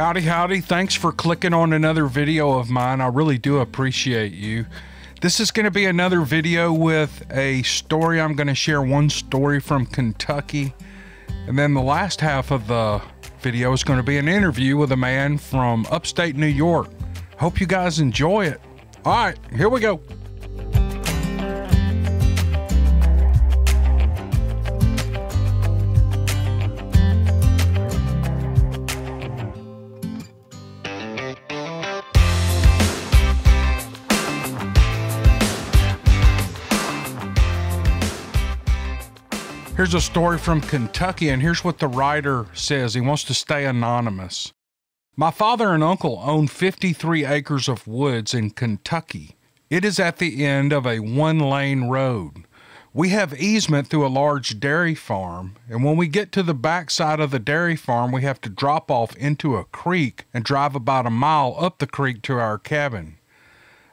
Howdy, howdy. Thanks for clicking on another video of mine. I really do appreciate you. This is going to be another video with a story. I'm going to share one story from Kentucky. And then the last half of the video is going to be an interview with a man from upstate New York. Hope you guys enjoy it. All right, here we go. Here's a story from Kentucky, and here's what the writer says. He wants to stay anonymous. My father and uncle own 53 acres of woods in Kentucky. It is at the end of a one-lane road. We have easement through a large dairy farm, and when we get to the backside of the dairy farm, we have to drop off into a creek and drive about a mile up the creek to our cabin.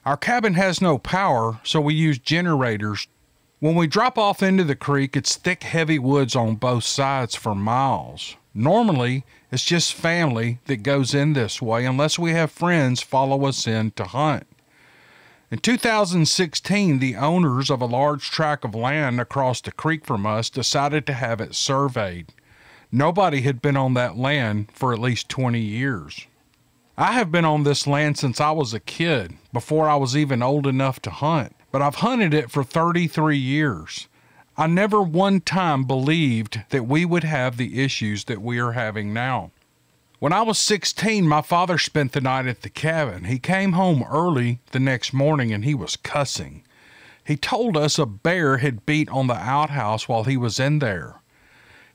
Our cabin has no power, so we use generators. When we drop off into the creek, it's thick, heavy woods on both sides for miles. Normally, it's just family that goes in this way unless we have friends follow us in to hunt. In 2016, the owners of a large tract of land across the creek from us decided to have it surveyed. Nobody had been on that land for at least 20 years. I have been on this land since I was a kid, before I was even old enough to hunt. But I've hunted it for 33 years. I never one time believed that we would have the issues that we are having now. When I was 16, my father spent the night at the cabin. He came home early the next morning and he was cussing. He told us a bear had beat on the outhouse while he was in there.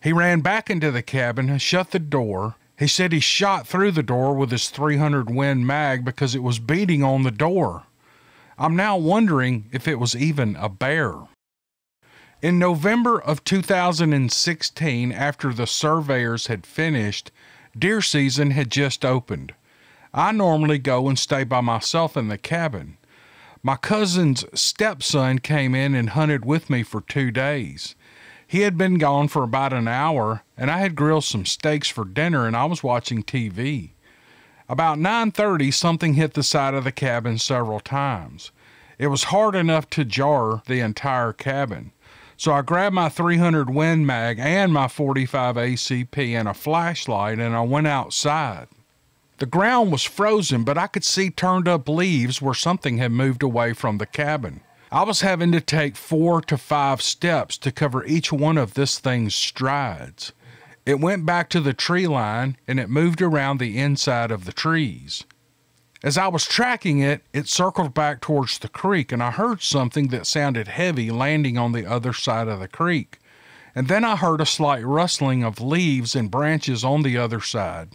He ran back into the cabin and shut the door. He said he shot through the door with his 300 Win mag because it was beating on the door. I'm now wondering if it was even a bear. In November of 2016, after the surveyors had finished, deer season had just opened. I normally go and stay by myself in the cabin. My cousin's stepson came in and hunted with me for 2 days. He had been gone for about an hour, and I had grilled some steaks for dinner, and I was watching TV. About 9:30, something hit the side of the cabin several times. It was hard enough to jar the entire cabin. So I grabbed my 300 Win Mag and my 45 ACP and a flashlight, and I went outside. The ground was frozen, but I could see turned up leaves where something had moved away from the cabin. I was having to take 4 to 5 steps to cover each one of this thing's strides. It went back to the tree line, and it moved around the inside of the trees. As I was tracking it, it circled back towards the creek, and I heard something that sounded heavy landing on the other side of the creek. And then I heard a slight rustling of leaves and branches on the other side.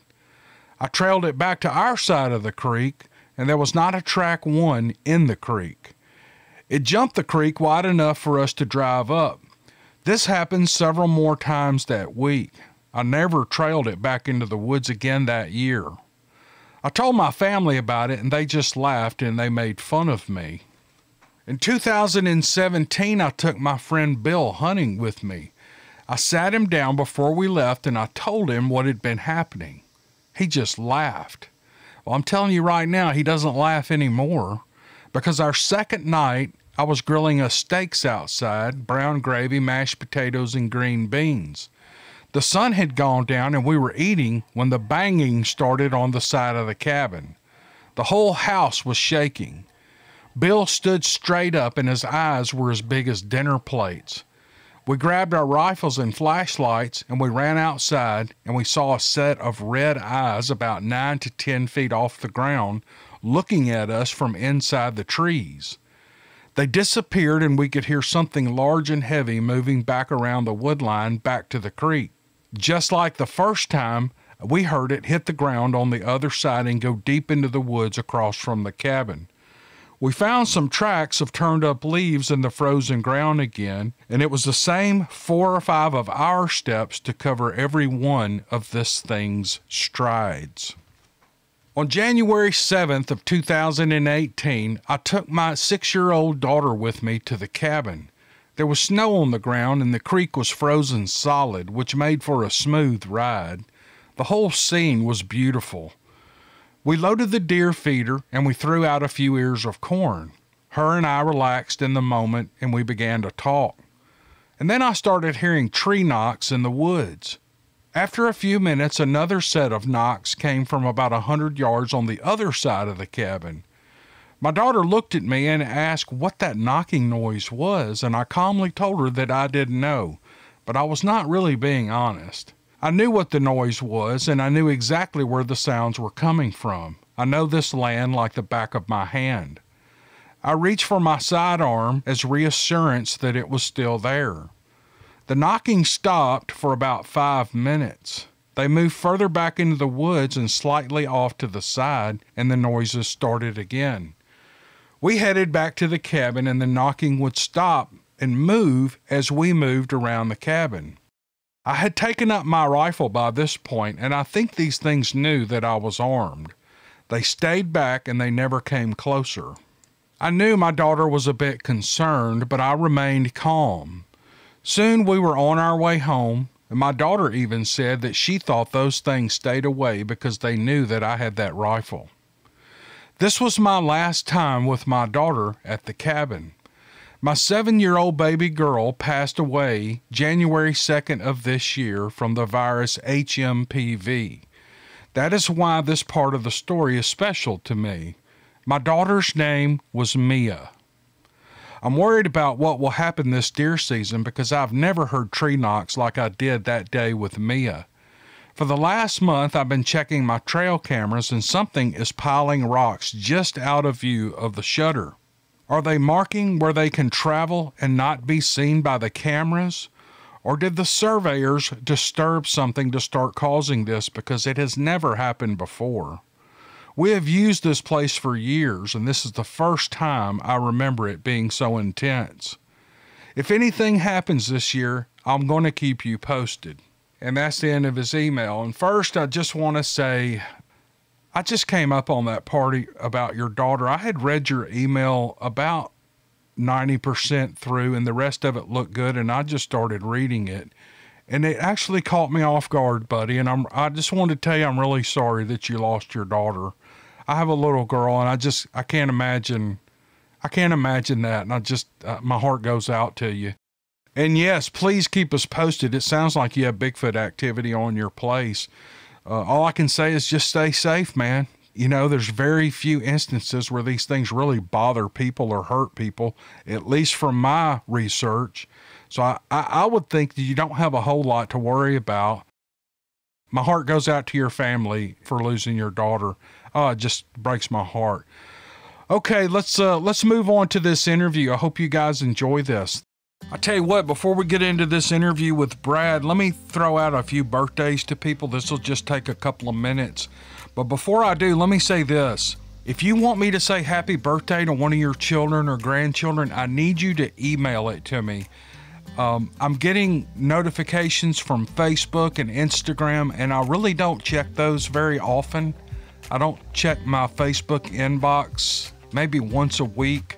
I trailed it back to our side of the creek, and there was not a track one in the creek. It jumped the creek wide enough for us to drive up. This happened several more times that week. I never trailed it back into the woods again that year. I told my family about it, and they just laughed and they made fun of me. In 2017, I took my friend Bill hunting with me. I sat him down before we left, and I told him what had been happening. He just laughed. Well, I'm telling you right now, he doesn't laugh anymore, because our second night, I was grilling us steaks outside, brown gravy, mashed potatoes, and green beans. The sun had gone down and we were eating when the banging started on the side of the cabin. The whole house was shaking. Bill stood straight up and his eyes were as big as dinner plates. We grabbed our rifles and flashlights and we ran outside, and we saw a set of red eyes about 9 to 10 feet off the ground looking at us from inside the trees. They disappeared and we could hear something large and heavy moving back around the woodline back to the creek. Just like the first time, we heard it hit the ground on the other side and go deep into the woods across from the cabin. We found some tracks of turned up leaves in the frozen ground again, and it was the same 4 or 5 of our steps to cover every one of this thing's strides. On January 7th of 2018, I took my 6-year-old daughter with me to the cabin. There was snow on the ground and the creek was frozen solid, which made for a smooth ride. The whole scene was beautiful. We loaded the deer feeder and we threw out a few ears of corn. Her and I relaxed in the moment and we began to talk. And then I started hearing tree knocks in the woods. After a few minutes, another set of knocks came from about 100 yards on the other side of the cabin. My daughter looked at me and asked what that knocking noise was, and I calmly told her that I didn't know, but I was not really being honest. I knew what the noise was, and I knew exactly where the sounds were coming from. I know this land like the back of my hand. I reached for my sidearm as reassurance that it was still there. The knocking stopped for about 5 minutes. They moved further back into the woods and slightly off to the side, and the noises started again. We headed back to the cabin, and the knocking would stop and move as we moved around the cabin. I had taken up my rifle by this point, and I think these things knew that I was armed. They stayed back, and they never came closer. I knew my daughter was a bit concerned, but I remained calm. Soon we were on our way home, and my daughter even said that she thought those things stayed away because they knew that I had that rifle. This was my last time with my daughter at the cabin. My 7-year-old baby girl passed away January 2nd of this year from the virus HMPV. That is why this part of the story is special to me. My daughter's name was Mia. I'm worried about what will happen this deer season because I've never heard tree knocks like I did that day with Mia. For the last month, I've been checking my trail cameras, and something is piling rocks just out of view of the shutter. Are they marking where they can travel and not be seen by the cameras? Or did the surveyors disturb something to start causing this, because it has never happened before? We have used this place for years, and this is the first time I remember it being so intense. If anything happens this year, I'm going to keep you posted. And that's the end of his email. And first, I just want to say, I just came up on that party about your daughter. I had read your email about 90% through, and the rest of it looked good, and I just started reading it. And it actually caught me off guard, buddy, and I just wanted to tell you I'm really sorry that you lost your daughter. I have a little girl, and I can't imagine, that, and my heart goes out to you. And yes, please keep us posted. It sounds like you have Bigfoot activity on your place. All I can say is just stay safe, man. You know, there's very few instances where these things really bother people or hurt people, at least from my research. So I would think that you don't have a whole lot to worry about. My heart goes out to your family for losing your daughter. Oh, it just breaks my heart. Okay, let's move on to this interview. I hope you guys enjoy this. I tell you what, before we get into this interview with Brad, let me throw out a few birthdays to people. This will just take a couple of minutes. But before I do, let me say this. If you want me to say happy birthday to one of your children or grandchildren, I need you to email it to me. I'm getting notifications from Facebook and Instagram, and I really don't check those very often. I don't check my Facebook inbox maybe once a week.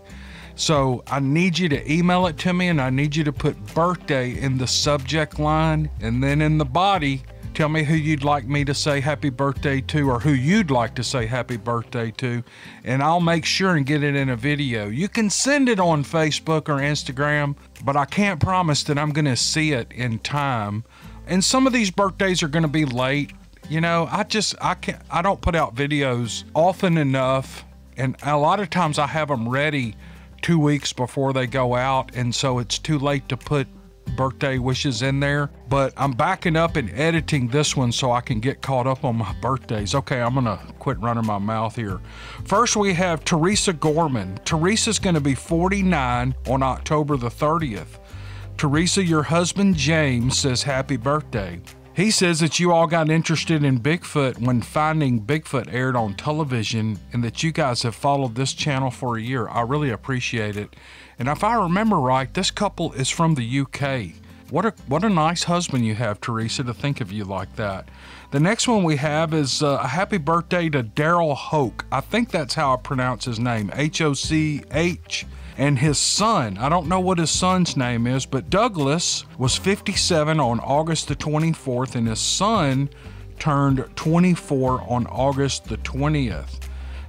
So I need you to email it to me, and I need you to put birthday in the subject line, and then in the body, tell me who you'd like me to say happy birthday to, or who you'd like to say happy birthday to, and I'll make sure and get it in a video. You can send it on Facebook or Instagram, but I can't promise that I'm gonna see it in time. And some of these birthdays are gonna be late. You know, I don't put out videos often enough, and a lot of times I have them ready 2 weeks before they go out, and so it's too late to put birthday wishes in there. But I'm backing up and editing this one so I can get caught up on my birthdays. Okay, I'm gonna quit running my mouth here. First, we have Teresa Gorman. Teresa's gonna be 49 on October the 30th. Teresa, your husband James says happy birthday. He says that you all got interested in Bigfoot when Finding Bigfoot aired on television, and that you guys have followed this channel for a year. I really appreciate it. And if I remember right, this couple is from the UK. What a nice husband you have, Teresa, to think of you like that. The next one we have is a happy birthday to Daryl Hoke. I think that's how I pronounce his name, H-O-C-H. And his son, I don't know what his son's name is, but Douglas was 57 on August the 24th, and his son, turned 24 on August the 20th.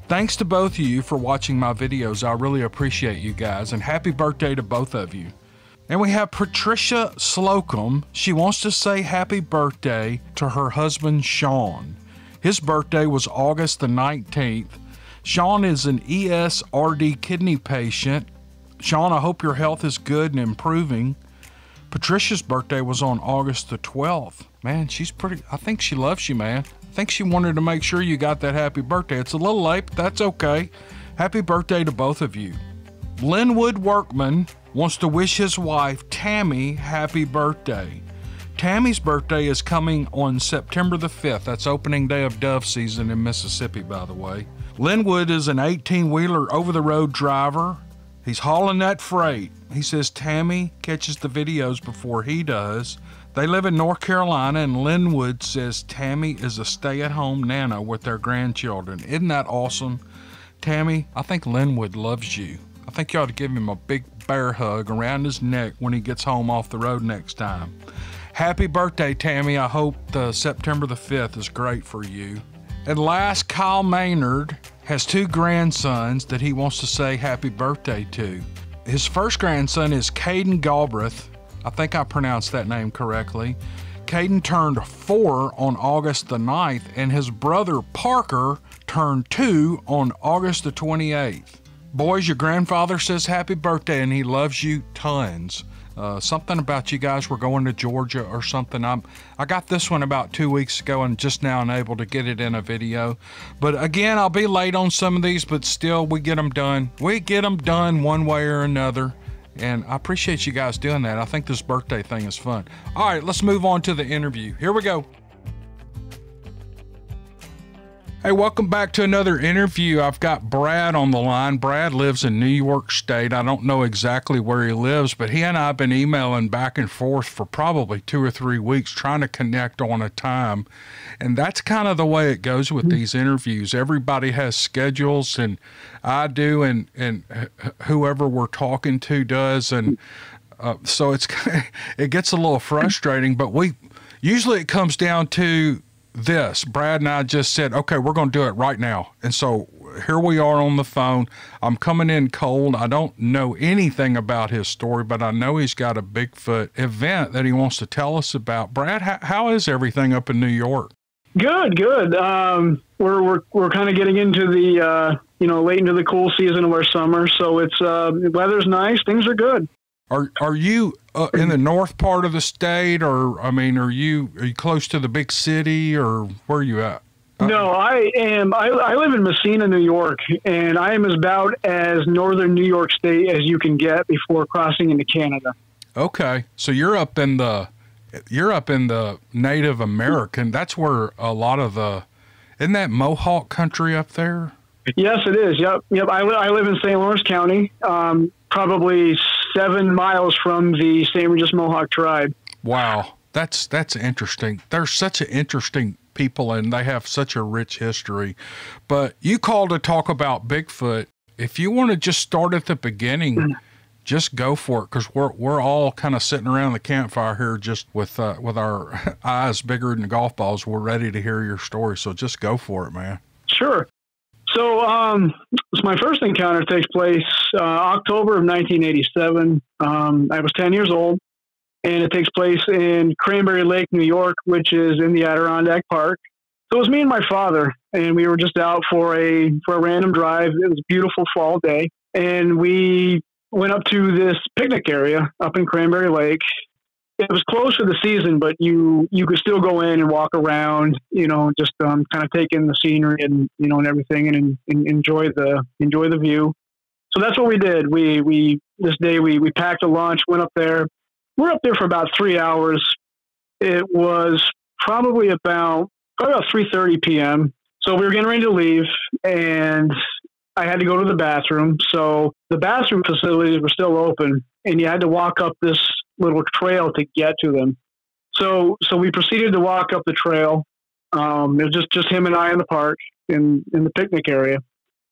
Thanks to both of you for watching my videos. I really appreciate you guys, and happy birthday to both of you. And we have Patricia Slocum. She wants to say happy birthday to her husband, Sean. His birthday was August the 19th. Sean is an ESRD kidney patient. Sean, I hope your health is good and improving. Patricia's birthday was on August the 12th. Man, she's pretty, I think she loves you, man. I think she wanted to make sure you got that happy birthday. It's a little late, but that's okay. Happy birthday to both of you. Linwood Workman wants to wish his wife, Tammy, happy birthday. Tammy's birthday is coming on September the 5th. That's opening day of dove season in Mississippi, by the way. Linwood is an 18-wheeler over-the-road driver. He's hauling that freight. He says Tammy catches the videos before he does. They live in North Carolina, and Linwood says Tammy is a stay-at-home nana with their grandchildren. Isn't that awesome? Tammy, I think Linwood loves you. I think you ought to give him a big bear hug around his neck when he gets home off the road next time. Happy birthday, Tammy. I hope September the 5th is great for you. And last, Kyle Maynard has two grandsons that he wants to say happy birthday to. His first grandson is Caden Galbraith. I think I pronounced that name correctly. Caden turned 4 on August the 9th, and his brother Parker turned 2 on August the 28th. Boys, your grandfather says happy birthday, and he loves you tons. Something about you guys were going to Georgia or something. I got this one about 2 weeks ago and just now unable to get it in a video. But again, I'll be late on some of these, but still, we get them done. We get them done one way or another. And I appreciate you guys doing that. I think this birthday thing is fun. All right, let's move on to the interview. Here we go. Hey, welcome back to another interview. I've got Brad on the line. Brad lives in New York State. I don't know exactly where he lives, but he and I have been emailing back and forth for probably 2 or 3 weeks trying to connect on a time. And that's kind of the way it goes with these interviews. Everybody has schedules, and I do, and whoever we're talking to does. And so it gets a little frustrating, but usually it comes down to this. Brad and I just said, okay, we're going to do it right now. And so here we are on the phone. I'm coming in cold. I don't know anything about his story, but I know he's got a Bigfoot event that he wants to tell us about. Brad, how is everything up in New York? Good, good. We're kind of getting into the, late into the cool season of our summer. So it's, the weather's nice. Things are good. Are you in the north part of the state, or are you close to the big city, or where are you at? No, I am. I live in Messina, New York, and I am about as northern New York State as you can get before crossing into Canada. Okay, so you're up in the Native American. That's where a lot of the isn't that Mohawk country up there? Yes, it is. Yep. I live in St. Lawrence County. Probably 7 miles from the St. Regis Mohawk tribe. Wow, that's interesting. They're such an interesting people, and they have such a rich history. But you called to talk about Bigfoot. If you want to just start at the beginning, just go for it, because we're all kind of sitting around the campfire here, just with our eyes bigger than golf balls. We're ready to hear your story, so just go for it, man. Sure. So, so my first encounter takes place October of 1987. I was 10 years old, and it takes place in Cranberry Lake, New York, which is in the Adirondack Park. So it was me and my father, and we were just out for a random drive. It was a beautiful fall day, and we went up to this picnic area up in Cranberry Lake. It was close to the season, but you could still go in and walk around, just kind of take in the scenery and everything, and enjoy the view. So that's what we did. This day we packed a lunch, went up there. We were up there for about 3 hours. It was probably about 3:30 p.m. So we were getting ready to leave, and I had to go to the bathroom. So the bathroom facilities were still open, and you had to walk up this little trail to get to them. So we proceeded to walk up the trail. It was just him and I in the park in the picnic area.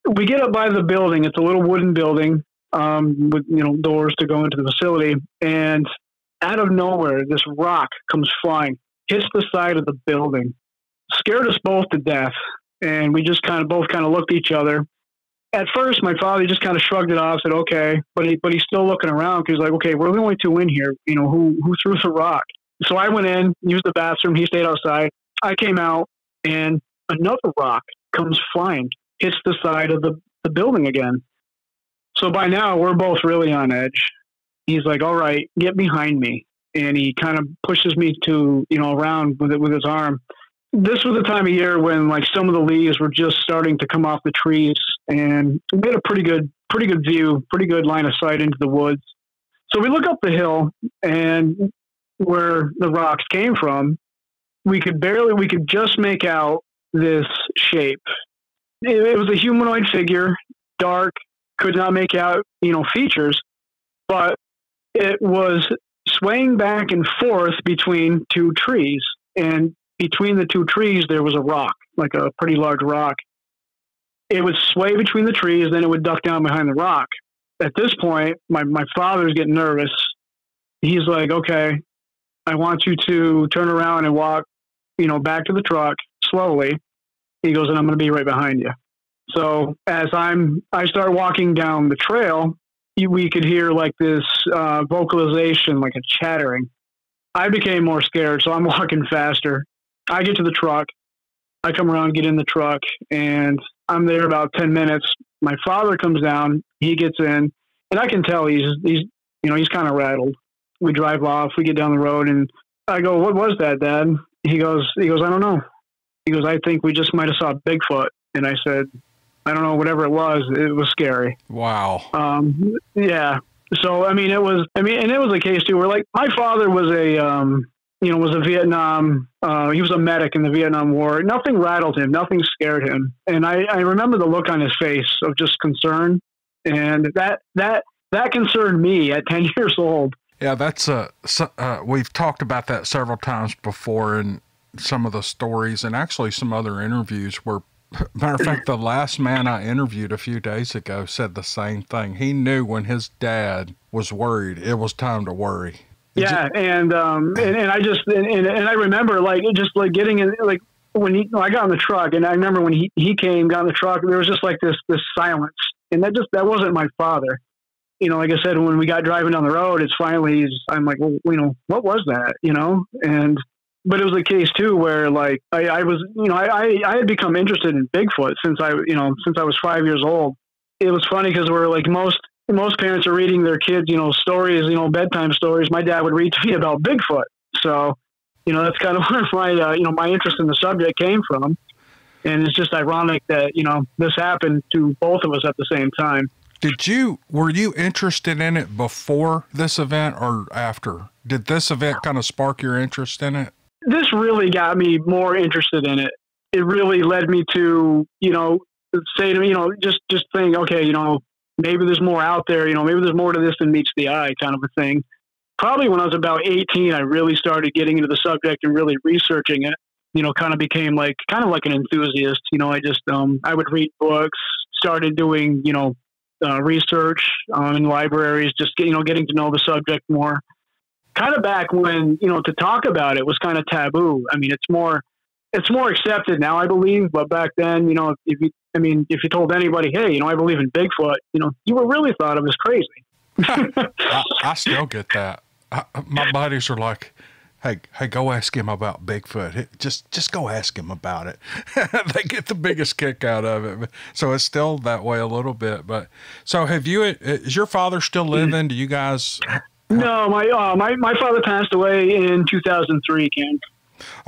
We get up by the building. It's a little wooden building with doors to go into the facility. And out of nowhere, this rock comes flying, hits the side of the building. scared us both to death. And we just kind of both kind of looked at each other. At first, my father just kind of shrugged it off, said, okay, but he's still looking around. Cause he's like, okay, we're the only two in here. You know, who threw the rock? So I went in, used the bathroom. He stayed outside. I came out and another rock comes flying, hits the side of the building again. So by now we're both really on edge. He's like, all right, get behind me. And he kind of pushes me to, you know, around with his arm. This was the time of year when like some of the leaves were just starting to come off the trees, and we had a pretty good view, pretty good line of sight into the woods. So we look up the hill and where the rocks came from, we could just make out this shape. It was a humanoid figure, dark, could not make out, you know, features, but it was swaying back and forth between two trees, and between the two trees, there was a rock, like a pretty large rock. It would sway between the trees, then it would duck down behind the rock. At this point, my father's getting nervous. He's like, okay, I want you to turn around and walk, you know, back to the truck slowly. He goes, and I'm going to be right behind you. So as I start walking down the trail, we could hear like this vocalization, like a chattering. I became more scared, so I'm walking faster. I get to the truck. I come around, get in the truck, and I'm there about 10 minutes. My father comes down. He gets in, and I can tell he's you know, he's kind of rattled. We drive off. We get down the road, and I go, "What was that, Dad?" He goes, "I don't know." He goes, "I think we just might have saw Bigfoot." And I said, "I don't know. Whatever it was scary." Wow. Yeah. So I mean, it was a case too where like my father was a he was a medic in the Vietnam War. Nothing rattled him. Nothing scared him. And I remember the look on his face of just concern. And that concerned me at 10 years old. Yeah, that's we've talked about that several times before in some of the stories and actually some other interviews where, matter of fact, the last man I interviewed a few days ago said the same thing. He knew when his dad was worried, it was time to worry. Yeah, and I remember like just like getting in, like when I got in the truck, and I remember when he came, got in the truck, there was just like this silence, and that wasn't my father. You know, like I said, when we got driving down the road, it's finally I'm like, well, you know, what was that? You know, but it was a case too where like I was, you know, I had become interested in Bigfoot since I was 5 years old. It was funny because we're like most parents are reading their kids, you know, stories, you know, bedtime stories. My dad would read to me about Bigfoot. So, you know, that's kind of where my, you know, my interest in the subject came from. And it's just ironic that, you know, this happened to both of us at the same time. Were you interested in it before this event or after? Did this event kind of spark your interest in it? This really got me more interested in it. It really led me to, you know, say to me, you know, just think, okay, you know, maybe there's more out there, you know, maybe there's more to this than meets the eye kind of a thing. Probably when I was about 18, I really started getting into the subject and really researching it, you know, kind of became like, an enthusiast, you know, I just, I would read books, started doing, you know, research in libraries, just, you know, getting to know the subject more. Kind of back when, you know, to talk about it was kind of taboo. I mean, it's more accepted now, I believe. But back then, you know, if you told anybody, hey, you know, I believe in Bigfoot, you know, you were really thought of as crazy. I still get that. My buddies are like, hey, go ask him about Bigfoot. Just go ask him about it. They get the biggest kick out of it. So it's still that way a little bit. But so is your father still living? Do you guys? No, my father passed away in 2003, Ken.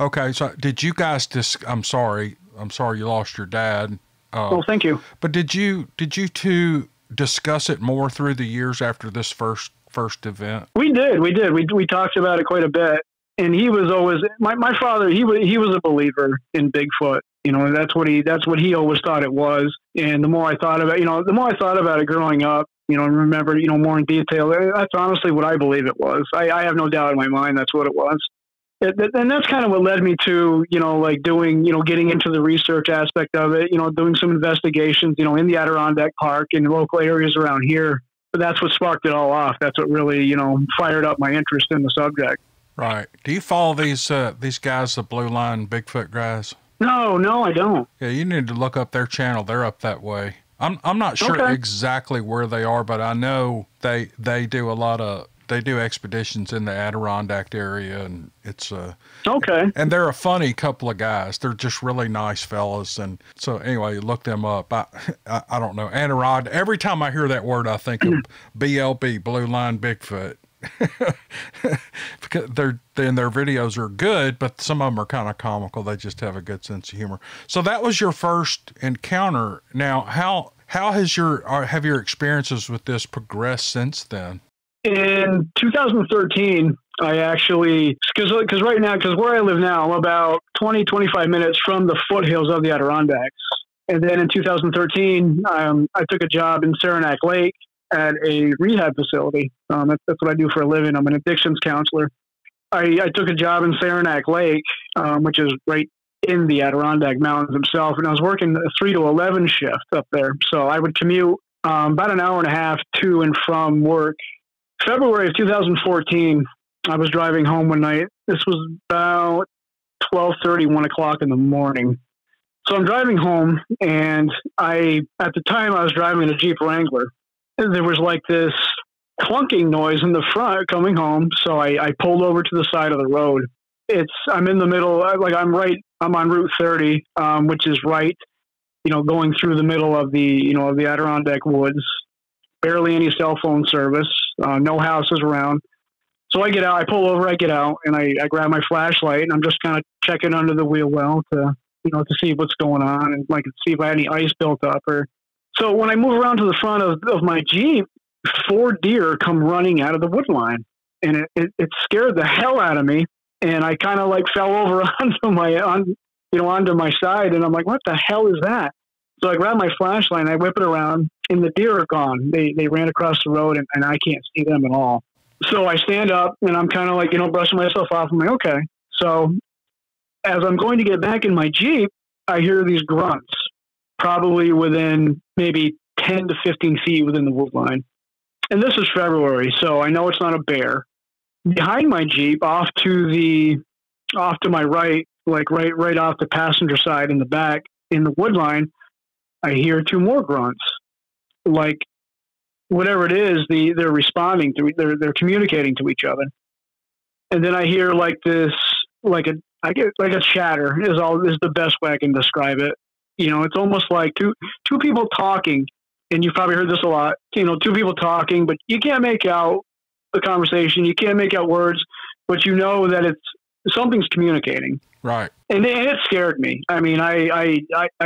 Okay, so did you guys I'm sorry you lost your dad. Well, thank you. But did you two discuss it more through the years after this first event? We did. We talked about it quite a bit, and he was always my father. He was a believer in Bigfoot. You know, that's what he always thought it was. And the more I thought about, you know, the more I thought about it growing up, you know, and remember, you know, more in detail, that's honestly what I believe it was. I have no doubt in my mind that's what it was. And that's kind of what led me to, you know, like doing, you know, getting into the research aspect of it, you know, doing some investigations, you know, in the Adirondack Park and local areas around here. But that's what sparked it all off. That's what really, you know, fired up my interest in the subject. Right. Do you follow these guys, the Blue Line Bigfoot guys? No, I don't. Yeah, you need to look up their channel. They're up that way. I'm not sure exactly where they are, but I know they do a lot of expeditions in the Adirondack area, and it's and they're a funny couple of guys. They're just really nice fellas, and so anyway, look them up. I don't know Adirondack. Every time I hear that word, I think of BLB, Blue Line Bigfoot. Because their videos are good, but some of them are kind of comical. They just have a good sense of humor. So that was your first encounter. Now, how has have your experiences with this progressed since then? In 2013, I actually, because right now, because where I live now, I'm about 20-25 minutes from the foothills of the Adirondacks. And then in 2013, I took a job in Saranac Lake at a rehab facility. That's what I do for a living. I'm an addictions counselor. I took a job in Saranac Lake, which is right in the Adirondack Mountains themselves, and I was working a 3 to 11 shift up there. So I would commute about an hour and a half to and from work. February of 2014, I was driving home one night. This was about 12:30, 1 o'clock in the morning. So I'm driving home, and at the time I was driving a Jeep Wrangler. There was like this clunking noise in the front coming home. So I pulled over to the side of the road. I'm in the middle, like I'm on Route 30, which is right, going through the middle of the Adirondack woods, barely any cell phone service, no houses around. So I get out, I pull over, I get out, and I grab my flashlight, and I'm just kind of checking under the wheel well to, to see what's going on, and like see if I had any ice built up or. So when I move around to the front of my Jeep, 4 deer come running out of the wood line, and it scared the hell out of me. And I kind of like fell over onto my side, and I'm like, what the hell is that? So I grab my flashlight, and I whip it around, and the deer are gone. They ran across the road, and I can't see them at all. So I stand up, and I'm kind of like, brushing myself off. I'm like, okay. So as I'm going to get back in my Jeep, I hear these grunts, probably within maybe 10 to 15 feet within the wood line. And this is February, so I know it's not a bear. Behind my Jeep, off to my right, like right off the passenger side in the back, in the wood line, I hear 2 more grunts. Like whatever it is, they're responding to, they're communicating to each other. And then I hear like this, like a chatter is the best way I can describe it. It's almost like two people talking, and you've probably heard this a lot, two people talking, but you can't make out the conversation. You can't make out words, but you know that something's communicating. Right. And it scared me. I mean, I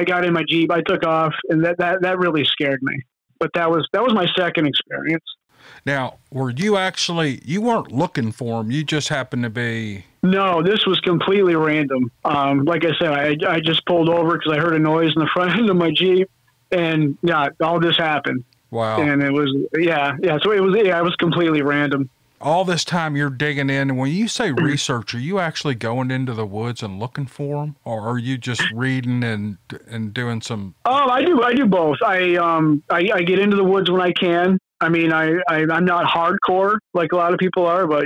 got in my Jeep, I took off, and that really scared me. But that was my second experience. Now, were you actually, you weren't looking for them, you just happened to be... No, this was completely random. Like I said, I just pulled over because I heard a noise in the front end of my Jeep, and yeah, all this happened. Wow. And it was, yeah. So it was completely random. All this time you're digging in, and when you say research, are you actually going into the woods and looking for them, or are you just reading and doing some? Oh, I do both. I get into the woods when I can. I mean, I'm not hardcore like a lot of people are, but,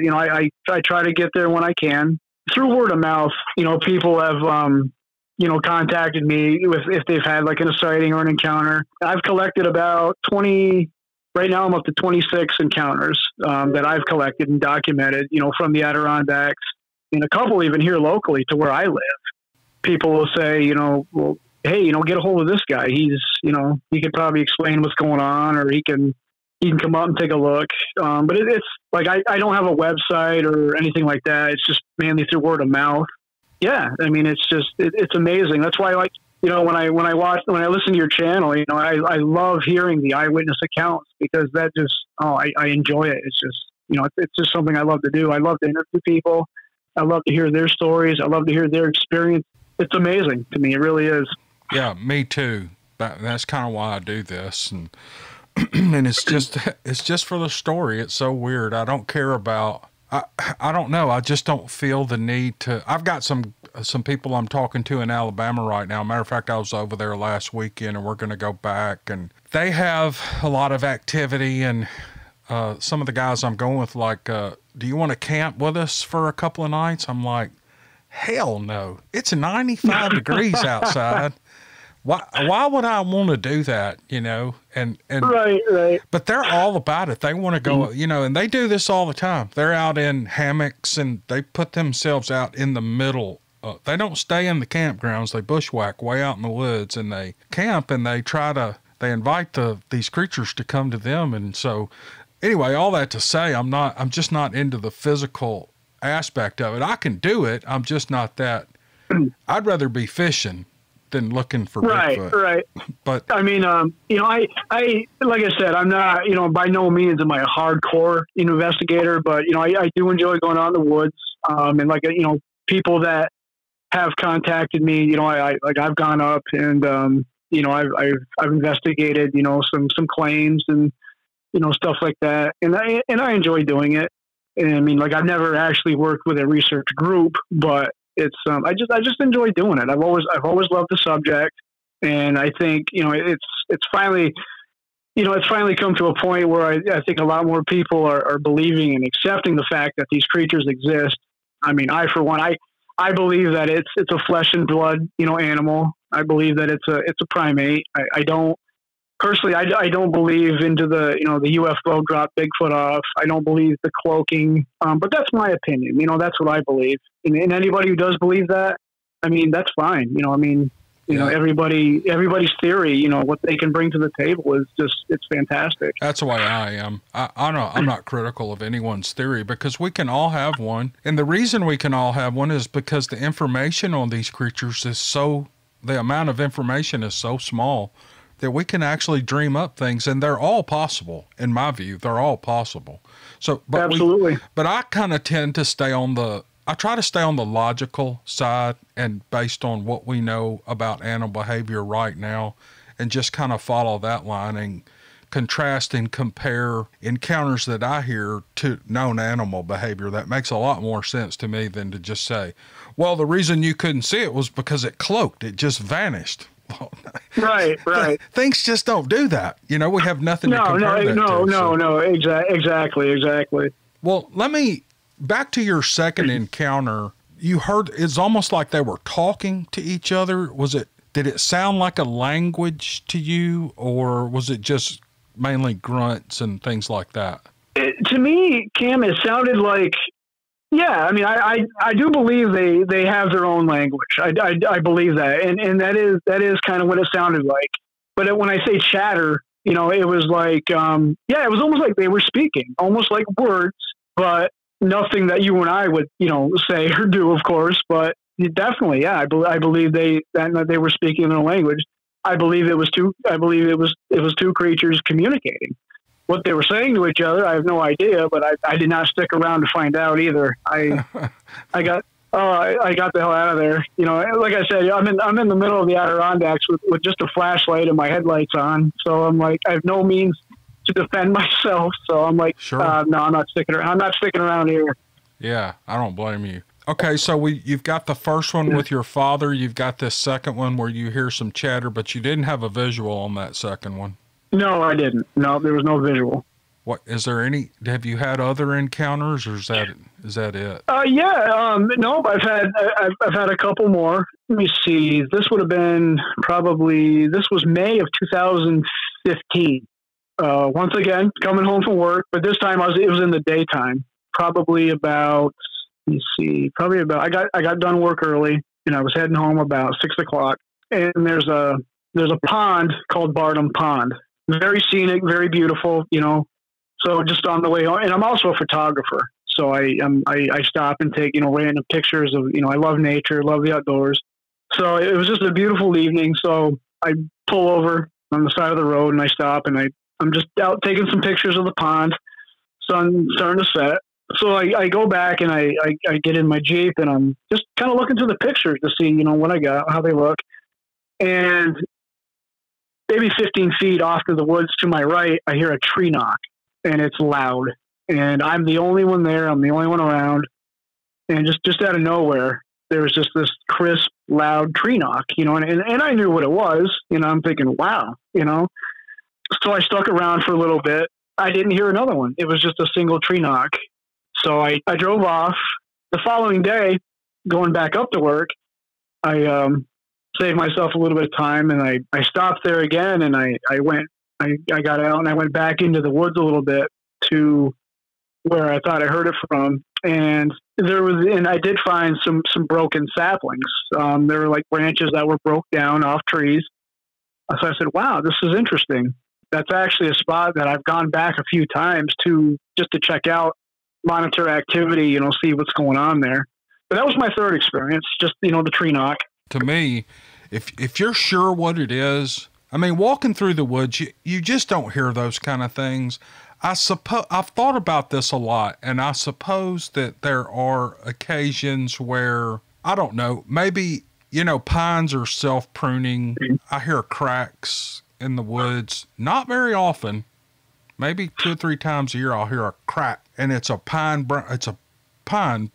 I try to get there when I can. Through word of mouth, people have, contacted me if they've had like a sighting or an encounter. I've collected about 20, right now I'm up to 26 encounters that I've collected and documented, from the Adirondacks, and a couple even here locally to where I live. People will say, well, hey, get a hold of this guy. He's, he could probably explain what's going on, or he can come up and take a look. But it's like, I don't have a website or anything like that. It's just mainly through word of mouth. Yeah. I mean, it's just, it's amazing. That's why, like, when I listen to your channel, I love hearing the eyewitness accounts, because that just, I enjoy it. It's just, it's just something I love to do. I love to interview people. I love to hear their stories. I love to hear their experience. It's amazing to me. It really is. Yeah, me too. That's kind of why I do this. And it's just for the story. It's so weird. I don't care about, I don't know. I just don't feel the need to. I've got some people I'm talking to in Alabama right now. Matter of fact, I was over there last weekend, and we're going to go back, and they have a lot of activity. And, some of the guys I'm going with, like, do you want to camp with us for a couple of nights? I'm like, Hell no. It's 95 degrees outside. Why would I want to do that, you know? And right. But they're all about it. They want to go, you know, and they do this all the time. They're out in hammocks, and they put themselves out in the middle. They don't stay in the campgrounds. They bushwhack way out in the woods, and they camp, and they try to, they invite these creatures to come to them. And so anyway, all that to say, I'm just not into the physical aspect of it. I can do it. I'm just not that. I'd rather be fishing than looking for Bigfoot. Right. But I mean, you know, I, like I said, I'm not, you know, by no means am I a hardcore investigator, but you know, I do enjoy going out in the woods. And like, you know, people that have contacted me, you know, I've gone up and, you know, I've investigated, you know, some claims and, you know, stuff like that. And I enjoy doing it. And I mean, like, I've never actually worked with a research group, but it's, I just enjoy doing it. I've always loved the subject. And I think, you know, it's finally come to a point where I think a lot more people are believing and accepting the fact that these creatures exist. I mean, I, for one, I believe that it's a flesh and blood, you know, animal. I believe that it's a primate. I don't believe into the, you know, the UFO drop Bigfoot off. I don't believe the cloaking, but that's my opinion. You know, that's what I believe. And anybody who does believe that, I mean, that's fine. You know, I mean, you know, everybody's theory, you know, what they can bring to the table is just, it's fantastic. That's why I am. I'm not critical of anyone's theory, because we can all have one. And the reason we can all have one is because the information on these creatures is so, the amount of information is so small that we can actually dream up things, and they're all possible. In my view, they're all possible. So, but absolutely. But I kind of tend to stay on the, I try to stay on the logical side and based on what we know about animal behavior right now, and just kind of follow that line and contrast and compare encounters that I hear to known animal behavior. That makes a lot more sense to me than to just say, well, the reason you couldn't see it was because it cloaked. It just vanished. Right. Things just don't do that. You know, we have nothing to compare that to. Exactly. Well, let me... Back to your second encounter, you heard, it's almost like they were talking to each other. Did it sound like a language to you, or was it just mainly grunts and things like that? To me, Cam, it sounded like, yeah, I mean, I do believe they have their own language. I believe that. And that is kind of what it sounded like. But when I say chatter, you know, it was like, yeah, it was almost like they were speaking, almost like words, but nothing that you and I would, you know, say or do, of course, but definitely, yeah, I believe that they were speaking their language. I believe it was two creatures communicating. What they were saying to each other, I have no idea, but I did not stick around to find out either. I got the hell out of there. You know, like I said, I'm in the middle of the Adirondacks with just a flashlight and my headlights on, so I'm like, I have no means to defend myself, so I'm like, sure. No, I'm not sticking around here. Yeah, I don't blame you. Okay, so you've got the first one with your father. You've got this second one where you hear some chatter, but you didn't have a visual on that second one. No, I didn't. No, there was no visual. What is there any? Have you had other encounters, or is that it? Yeah. No, I've had a couple more. Let me see. This would have been probably, this was May of 2015. Once again, coming home from work, but this time it was in the daytime, probably about, I got done work early and I was heading home about 6 o'clock, and there's a pond called Barnum Pond. Very scenic, very beautiful, you know, so just on the way home, and I'm also a photographer. So I stop and take, you know, random pictures of, you know, I love nature, love the outdoors. So it was just a beautiful evening. So I pull over on the side of the road and I stop and I'm just out taking some pictures of the pond. Sun starting to set. So I go back and I get in my Jeep and I'm just kind of looking through the pictures to see, you know, what I got, how they look. And maybe 15 feet off to the woods to my right, I hear a tree knock, and it's loud. And I'm the only one there. I'm the only one around. And just out of nowhere, there was just this crisp, loud tree knock, you know, and I knew what it was. You know, I'm thinking, wow, you know. So I stuck around for a little bit. I didn't hear another one. It was just a single tree knock. So I drove off. The following day, going back up to work, I saved myself a little bit of time, and I stopped there again, and I got out and I went back into the woods a little bit to where I thought I heard it from. And I did find some broken saplings. There were like branches that were broke down off trees. So I said, wow, this is interesting. That's actually a spot that I've gone back a few times just to check out, monitor activity, see what's going on there. But that was my third experience, just, the tree knock. To me, if you're sure what it is, I mean, walking through the woods, you just don't hear those kind of things. I've thought about this a lot, and I suppose that there are occasions where, I don't know, maybe, pines are self-pruning. I hear cracks in the woods, not very often, maybe 2 or 3 times a year I'll hear a crack, and it's a pine, self-pruning,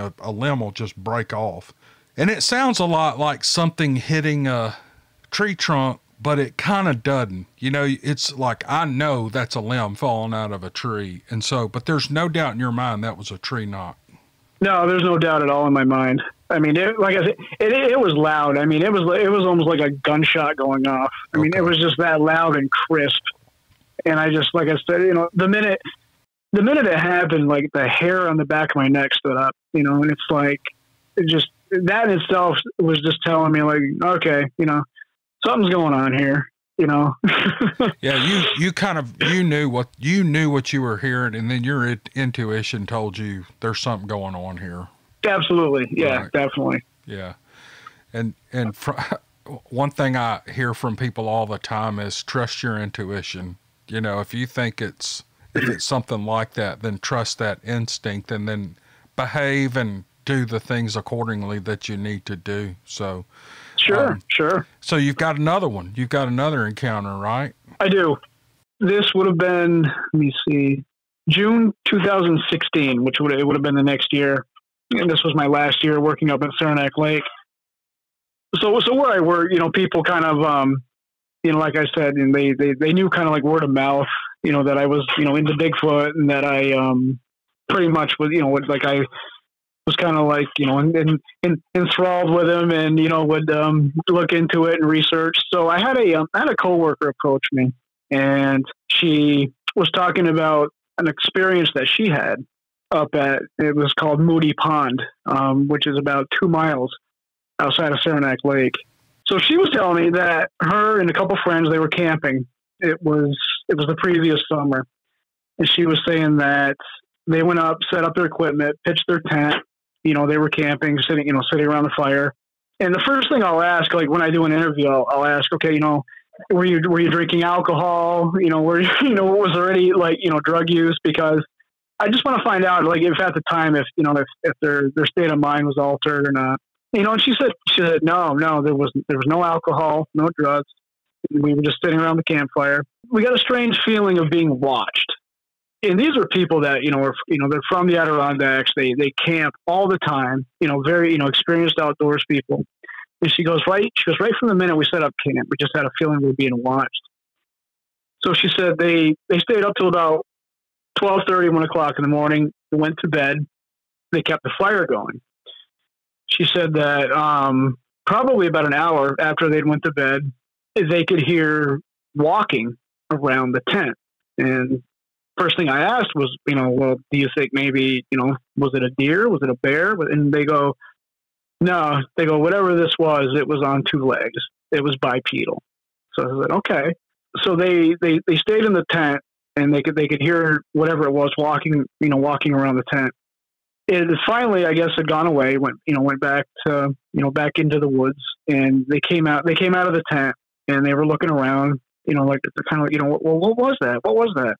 a limb will just break off. And it sounds a lot like something hitting a tree trunk, but it kind of doesn't. It's like, I know that's a limb falling out of a tree. And so, but there's no doubt in your mind that was a tree knock. No, there's no doubt at all in my mind. I mean, like I said, it was loud. I mean, it was almost like a gunshot going off. I mean, it was just that loud and crisp. And I just, like I said, the minute it happened, like the hair on the back of my neck stood up, and it's like, that in itself was just telling me, like, okay, something's going on here, Yeah, you knew what you were hearing, and then your intuition told you there's something going on here. Absolutely, yeah, right. Definitely. Yeah, and one thing I hear from people all the time is trust your intuition. If you think it's something like that, then trust that instinct, and then behave and do the things accordingly that you need to do. So. Sure, sure. So you've got another one. You've got another encounter, right? I do. This would have been, let me see, June 2016, which would have been the next year. And this was my last year working up at Saranac Lake. So where I work, people kind of, like I said, and they knew kind of like word of mouth, that I was, into Bigfoot, and that I pretty much was, like I was kind of like, enthralled with him, and, would look into it and research. So I had a coworker approach me, and she was talking about an experience that she had up at, it was called Moody Pond, which is about 2 miles outside of Saranac Lake. So she was telling me that her and a couple friends, they were camping. It was the previous summer. And she was saying that they went up, set up their equipment, pitched their tent. They were camping, sitting around the fire. And the first thing I'll ask, like when I do an interview, I'll ask, okay, were you drinking alcohol? Was there any drug use? Because I just want to find out, like, if at the time, if their state of mind was altered or not. And she said, no, there was no alcohol, no drugs. We were just sitting around the campfire. We got a strange feeling of being watched. And these are people that, they're from the Adirondacks. They camp all the time, very, experienced outdoors people. And she goes, right from the minute we set up camp, we just had a feeling we were being watched. So she said they stayed up till about 12:30, 1 o'clock in the morning. They went to bed. They kept the fire going. She said that probably about an hour after they'd went to bed, they could hear walking around the tent. And first thing I asked was, well, do you think maybe, was it a deer? Was it a bear? And they go, no. They go, whatever this was, it was on 2 legs. It was bipedal. So I said, okay. So they stayed in the tent, and they could hear whatever it was walking around the tent. It finally, I guess, had gone away. Went back to back into the woods, and they came out of the tent, and they were looking around, like they're kind of, well, what was that? What was that?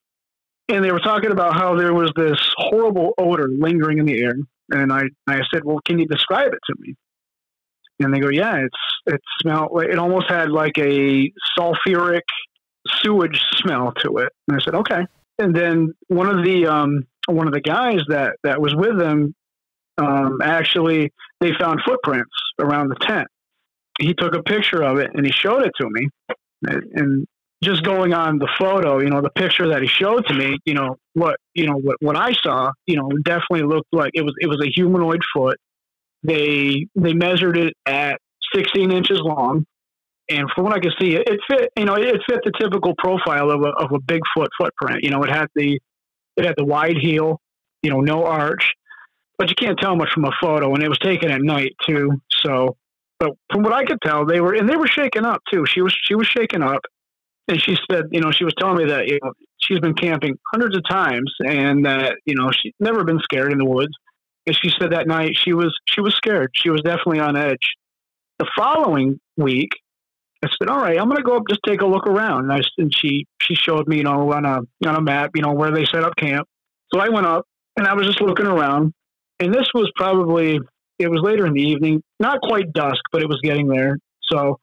And they were talking about how there was this horrible odor lingering in the air. And I said, well, can you describe it to me? And they go, yeah, it smelled, it almost had like a sulfuric sewage smell to it. And I said, okay. And then one of the guys that was with them, actually, they found footprints around the tent. He took a picture of it, and he showed it to me. And just going on the photo, the picture that he showed to me, what I saw, definitely looked like it was a humanoid foot They measured it at 16 inches long. And from what I could see, it fit, you know, it fit the typical profile of a Bigfoot footprint. You know, it had the wide heel, you know, no arch, but you can't tell much from a photo. And it was taken at night too. So, but from what I could tell, they were shaken up too. She was shaken up, and she said, you know, she was telling me that, you know, she's been camping hundreds of times and that, you know, she's never been scared in the woods. And she said that night she was scared. She was definitely on edge. The following week, I said, all right, I'm going to go up, just take a look around. And she showed me, you know, on a map, you know, where they set up camp. So I went up and I was just looking around, and this was probably, it was later in the evening, not quite dusk, but it was getting there. So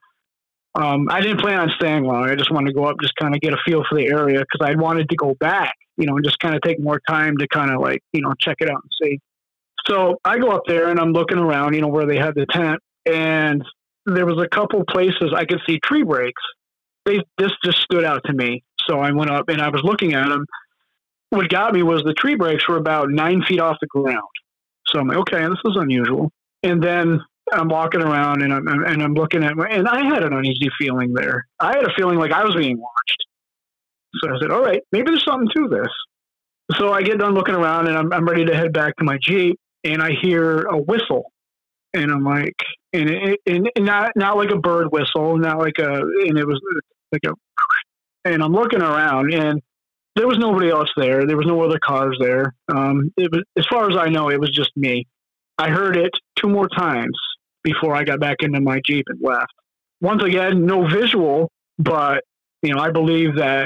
I didn't plan on staying long. I just wanted to go up, just kind of get a feel for the area, because I wanted to go back, you know, and just kind of take more time to kind of like, you know, check it out and see. So I go up there and I'm looking around, you know, where they had the tent, and there was a couple places I could see tree breaks. This just stood out to me. So I went up and I was looking at them. What got me was the tree breaks were about 9 feet off the ground. So I'm like, okay, this is unusual. And then I'm walking around and I'm looking at and I had an uneasy feeling there. I had a feeling like I was being watched. So I said, all right, maybe there's something to this. So I get done looking around and I'm ready to head back to my Jeep, and I hear a whistle. And I'm like, and not like a bird whistle, not like a, and it was like a, and I'm looking around and there was nobody else there. There was no other cars there. It was, as far as I know, it was just me. I heard it 2 more times before I got back into my Jeep and left. Once again, no visual, but you know, I believe I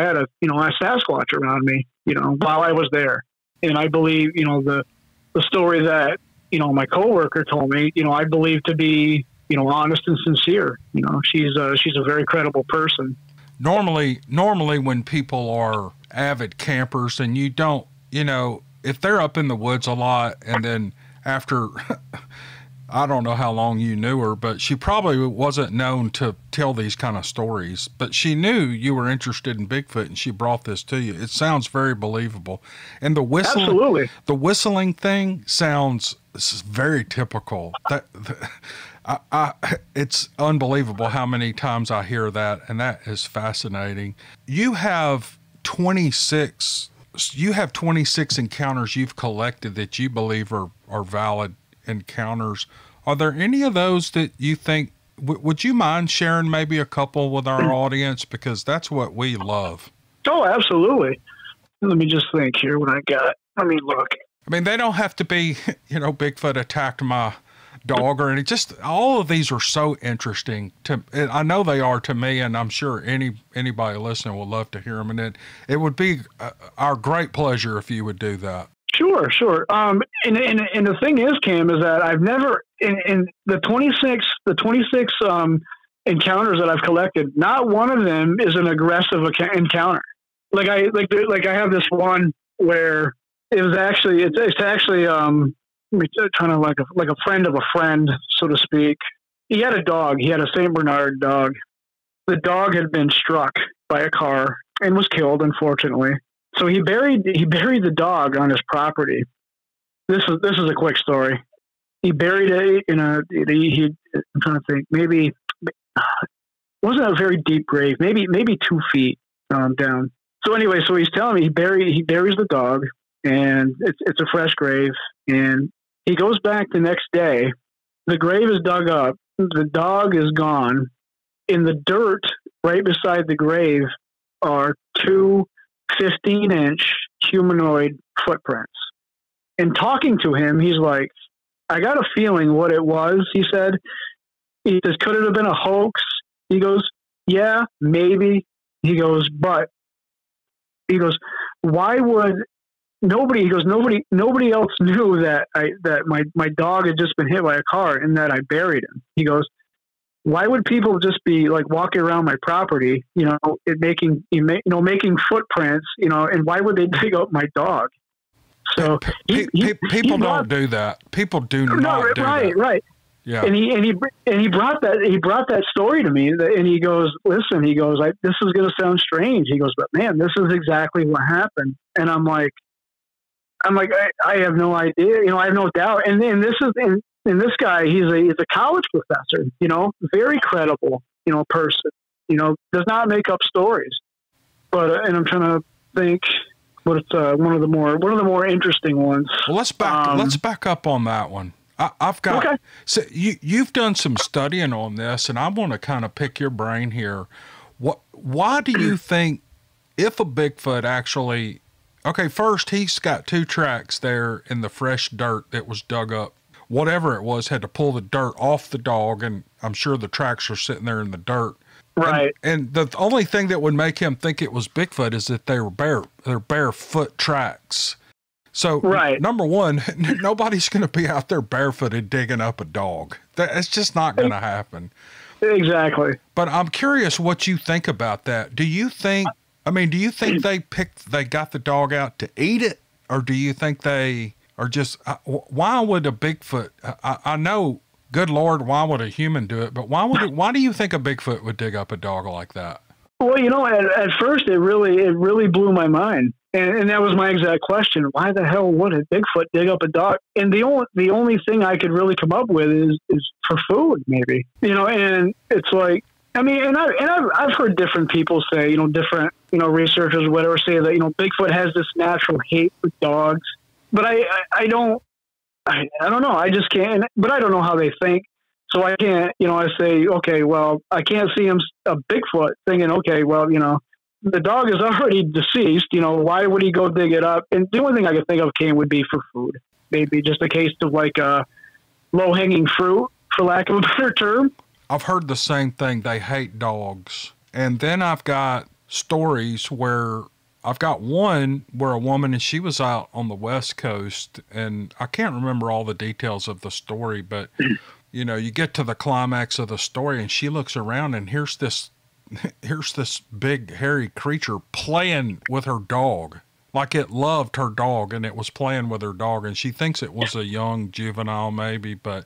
had a, you know, a Sasquatch around me, you know, while I was there. And I believe, you know, the story that, you know, my coworker told me, you know, I believe to be, you know, honest and sincere. You know, she's a very credible person. Normally when people are avid campers and you don't, you know, if they're up in the woods a lot and then after, I don't know how long you knew her, but she probably wasn't known to tell these kind of stories, but she knew you were interested in Bigfoot and she brought this to you. It sounds very believable. And the whistling, absolutely, the whistling thing sounds, this is very typical. It's unbelievable how many times I hear that, and that is fascinating. You have 26 encounters you've collected that you believe are valid encounters. Are there any of those that you think, would you mind sharing maybe a couple with our audience? Because that's what we love. Oh, absolutely. Let me just think here what I got. Let me look. I mean, they don't have to be, you know, Bigfoot attacked my dog or anything. Just all of these are so interesting to, I know they are to me, and I'm sure anybody listening will love to hear them. And it would be our great pleasure if you would do that. Sure, sure. And the thing is, Cam, is that I've never, in the 26 encounters that I've collected, not one of them is an aggressive encounter. Like I have this one where it was actually, kind of like a friend of a friend, so to speak. He had a dog. He had a St. Bernard dog. The dog had been struck by a car and was killed, unfortunately. So he buried the dog on his property. This is a quick story. He buried it in a, I'm trying to think, maybe it wasn't a very deep grave, maybe 2 feet down. So anyway, so he's telling me he buries the dog, and it's a fresh grave, and he goes back the next day. The grave is dug up. The dog is gone. In the dirt right beside the grave are 2 15-inch humanoid footprints. And talking to him, he's like, I got a feeling what it was, he said. He says, could it have been a hoax? He goes, yeah, maybe. He goes, but he goes, why would nobody, he goes, nobody else knew that my dog had just been hit by a car and that I buried him. He goes, why would people just be like walking around my property, you know, making footprints, you know, and why would they dig up my dog? So people don't do that. People do not do that. Right. Yeah. And he brought that story to me, and he goes, listen, he goes, this is going to sound strange. He goes, but man, this is exactly what happened. And I'm like, I have no idea. You know, I have no doubt. And then this is, and And this guy, he's a college professor, you know, very credible, you know, person, you know, does not make up stories. But, and I'm trying to think, but it's one of the more interesting ones. Well, let's back up on that one. I've got, okay. So you've done some studying on this, and I want to kind of pick your brain here. Why do you think if a Bigfoot actually, okay, first he's got two tracks there in the fresh dirt that was dug up. Whatever it was, had to pull the dirt off the dog, and I'm sure the tracks are sitting there in the dirt. Right. And the only thing that would make him think it was Bigfoot is that they're barefoot tracks. So, right. Number one, nobody's going to be out there barefooted digging up a dog. That's just not going to happen. Exactly. But I'm curious what you think about that. Do you think, I mean, do you think they got the dog out to eat it, or do you think they are just, why would a Bigfoot, I know, good Lord, why would a human do it? But why do you think a Bigfoot would dig up a dog like that? Well, you know, at first it really blew my mind. And that was my exact question. Why the hell would a Bigfoot dig up a dog? And the only thing I could really come up with is for food, maybe. You know, and it's like, I mean, and I've heard different people say, you know, different, you know, researchers or whatever say that, you know, Bigfoot has this natural hate for dogs. But I don't know. I just can't, but I don't know how they think. So I can't, you know, I say, okay, well, I can't see him, a Bigfoot, thinking, okay, well, you know, the dog is already deceased. You know, why would he go dig it up? And the only thing I could think of would be for food. Maybe just a case of like a low hanging fruit, for lack of a better term. I've heard the same thing. They hate dogs. And then I've got stories where I've got one where a woman, and she was out on the West Coast, and I can't remember all the details of the story, but you know, you get to the climax of the story and she looks around and here's this big hairy creature playing with her dog. Like it loved her dog and it was playing with her dog, and she thinks it was a young juvenile maybe, but,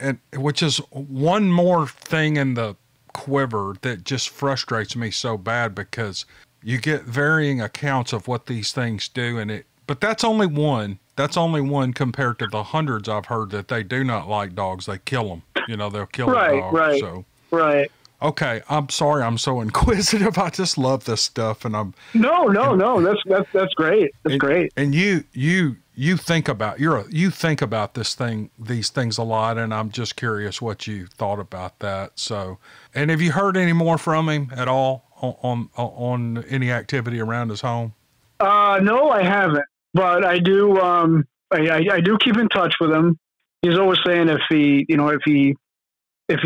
and which is one more thing in the quiver that just frustrates me so bad, because you get varying accounts of what these things do, and but that's only one. That's only one compared to the hundreds I've heard that they do not like dogs. They kill them. You know, they'll kill the dog. Right. So. Right. Okay. I'm sorry. I'm so inquisitive. I just love this stuff, and I'm. No. That's great. That's great. And you think about you think about these things a lot, and I'm just curious what you thought about that. So, and have you heard any more from him at all? On any activity around his home? No, I haven't, but I do. I do keep in touch with him. He's always saying if he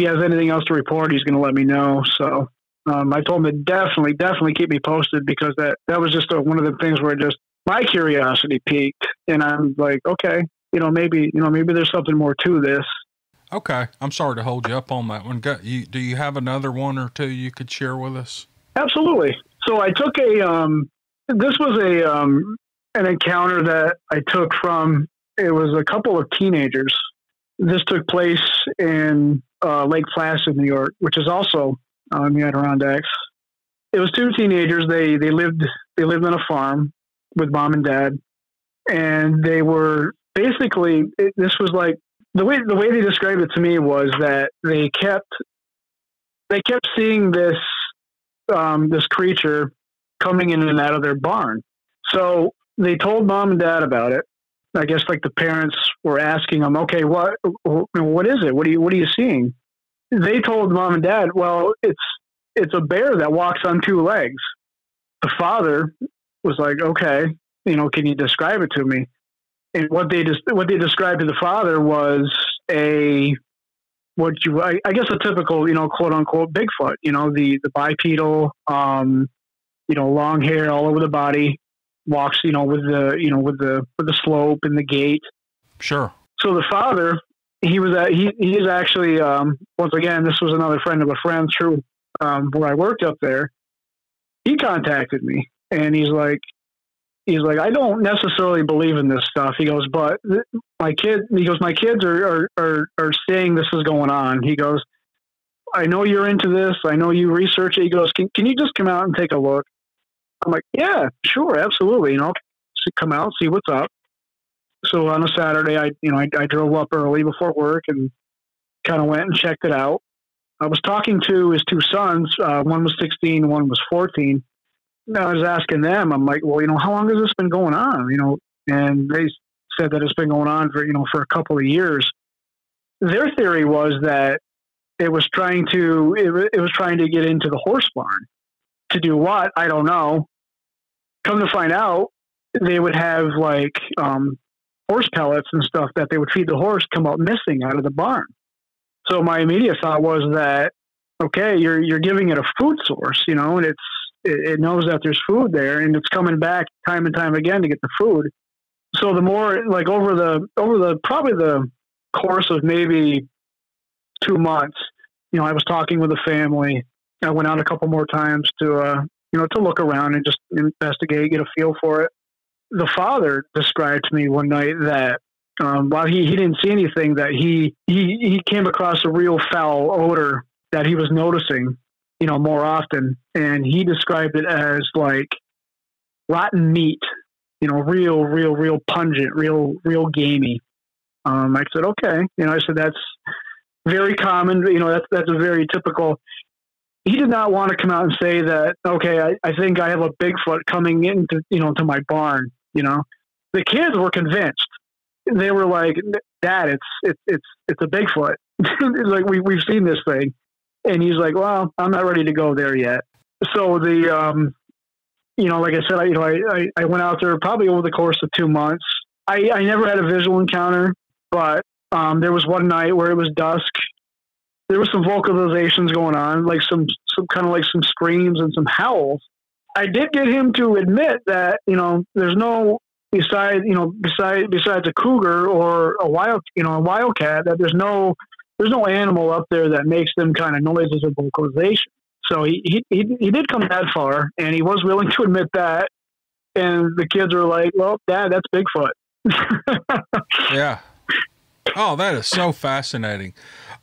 has anything else to report, he's going to let me know. So, I told him to definitely keep me posted, because that was just one of the things where just my curiosity piqued, and I'm like, okay, maybe there's something more to this. Okay. I'm sorry to hold you up on that one. Do you have another one or two you could share with us? Absolutely. So I took an encounter that I took from, it was a couple of teenagers. This took place in Lake Placid, New York, which is also in the Adirondacks. It was two teenagers. They lived on a farm with mom and dad, and they were basically, this was like, the way they described it to me was that they kept seeing this, this creature coming in and out of their barn. So they told mom and dad about it. I guess like the parents were asking them, okay, what is it? What are you seeing? They told mom and dad, well, it's a bear that walks on two legs. The father was like, okay, you know, can you describe it to me? And what they described to the father was I guess a typical, you know, quote unquote Bigfoot, you know, the bipedal, you know, long hair all over the body, walks, you know, with the slope and the gait. Sure. So the father, he is actually, once again, this was another friend of a friend through, where I worked up there. He contacted me and he's like, I don't necessarily believe in this stuff. He goes, but my kids are saying this is going on. He goes, I know you're into this. I know you research it. He goes, can you just come out and take a look? I'm like, yeah, sure. Absolutely. You know, come out, see what's up. So on a Saturday, I drove up early before work and kind of went and checked it out. I was talking to his two sons. One was 16, one was 14. And I was asking them, I'm like, well, how long has this been going on? And they said that it's been going on for a couple of years. Their theory was that it was trying to get into the horse barn. To do what? I don't know. Come to find out, they would have horse pellets and stuff that they would feed the horse come out missing out of the barn. So my immediate thought was that, okay, you're giving it a food source, and it knows that there's food there and it's coming back time and time again to get the food. So the more probably the course of maybe 2 months, I was talking with the family. I went out a couple more times to look around and just investigate, get a feel for it. The father described to me one night that while he didn't see anything, that he came across a real foul odor that he was noticing, more often. And he described it as like rotten meat, real pungent, real gamey. I said, okay. I said, that's very common. That's a very typical. He did not want to come out and say that, okay, I think I have a Bigfoot coming into, to my barn, The kids were convinced. They were like, Dad, it's a Bigfoot. Like we've seen this thing. And he's like, well, I'm not ready to go there yet. So the, like I said, I went out there probably over the course of 2 months. I never had a visual encounter, but there was one night where it was dusk. There were some vocalizations going on, like some screams and some howls. I did get him to admit that, there's no, besides a cougar or a wildcat, that there's no animal up there that makes them kind of noises or vocalization. So he did come that far, and he was willing to admit that. And the kids were like, well, Dad, that's Bigfoot. Yeah. Oh, that is so fascinating.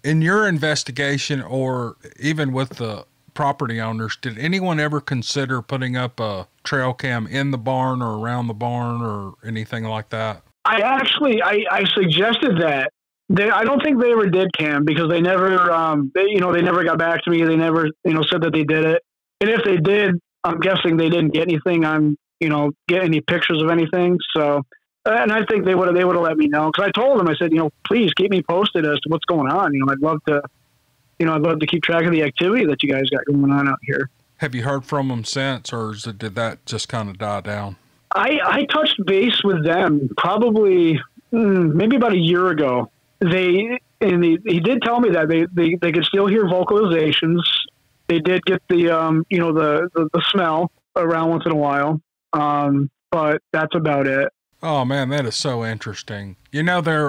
In your investigation, or even with the property owners, did anyone ever consider putting up a trail cam in the barn or around the barn or anything like that? I suggested that. I don't think they ever did cam, because they never, they never got back to me. They never, said that they did it. And if they did, I'm guessing they didn't get anything on, get any pictures of anything. So, and I think they would have let me know, because I told them, I said, please keep me posted as to what's going on. I'd love to keep track of the activity that you guys got going on out here. Have you heard from them since, or did that just kind of die down? I touched base with them probably maybe about a year ago. He did tell me that they could still hear vocalizations. They did get the smell around once in a while, but that's about it. Oh man, that is so interesting. There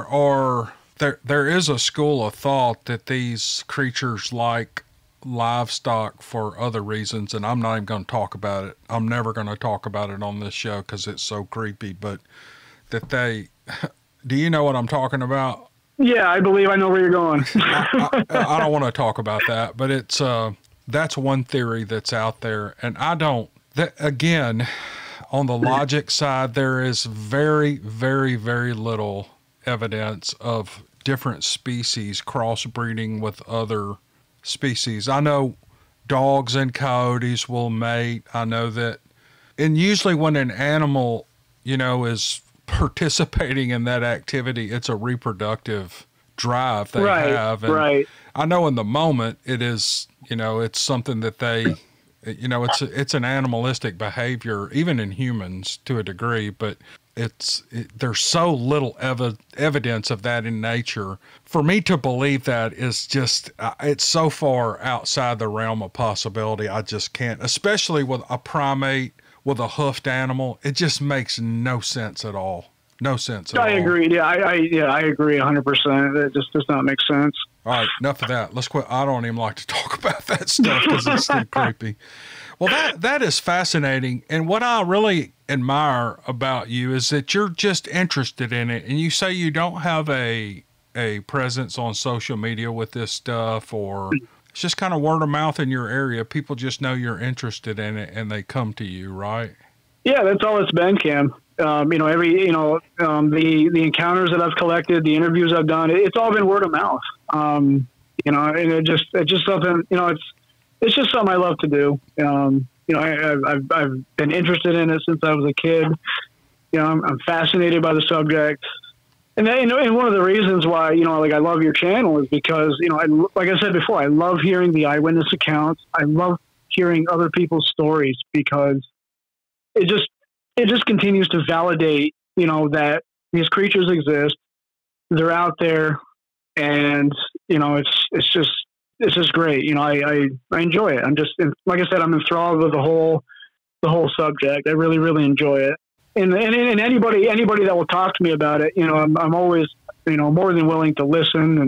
is a school of thought that these creatures like livestock for other reasons, and I'm not even going to talk about it. I'm never going to talk about it on this show because it's so creepy, but that they, do you know what I'm talking about? Yeah, I believe I know where you're going. I don't want to talk about that, but it's, that's one theory that's out there. And on the logic side, there is very, very, very little evidence of different species crossbreeding with other species. I know dogs and coyotes will mate. I know that. And usually when an animal, is participating in that activity, it's a reproductive drive they have. And right. I know in the moment it is, it's something that they... it's an animalistic behavior, even in humans to a degree, but there's so little evidence of that in nature. For me to believe that is just, it's so far outside the realm of possibility. I just can't, especially with a primate, with a hoofed animal. It just makes no sense at all. No sense at all. I agree. Yeah, I agree 100%. It just does not make sense. All right, enough of that. Let's quit. I don't even like to talk about that stuff because it's too creepy. Well, that is fascinating. And what I really admire about you is that you're just interested in it. And you say you don't have a presence on social media with this stuff, or it's just kind of word of mouth in your area. People just know you're interested in it and they come to you, right? Yeah, that's all it's been, Cam. the encounters that I've collected, the interviews I've done, it's all been word of mouth. And it's just something, it's just something I love to do. I've been interested in it since I was a kid. I'm fascinated by the subject. And one of the reasons why, I love your channel is because, like I said before, I love hearing the eyewitness accounts. I love hearing other people's stories because it just continues to validate, that these creatures exist. They're out there, and, it's just great. I enjoy it. Like I said, I'm enthralled with the whole subject. I really, really enjoy it. And anybody that will talk to me about it, I'm always, more than willing to listen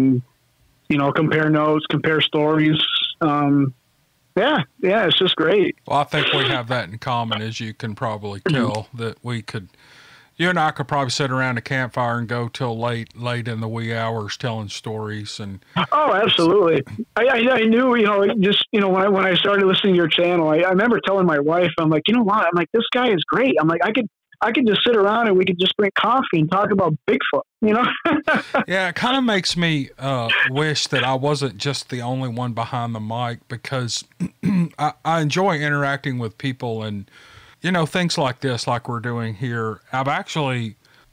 and, compare notes, compare stories. Yeah, it's just great. Well, I think we have that in common, as you can probably tell, that you and I could probably sit around a campfire and go till late in the wee hours telling stories. And oh, absolutely. I knew, when I started listening to your channel, I remember telling my wife, I'm like, you know what? I'm like, this guy is great. I'm like, I could just sit around and we could just drink coffee and talk about Bigfoot, Yeah, it kind of makes me wish that I wasn't just the only one behind the mic, because I enjoy interacting with people and, things like this, like we're doing here. I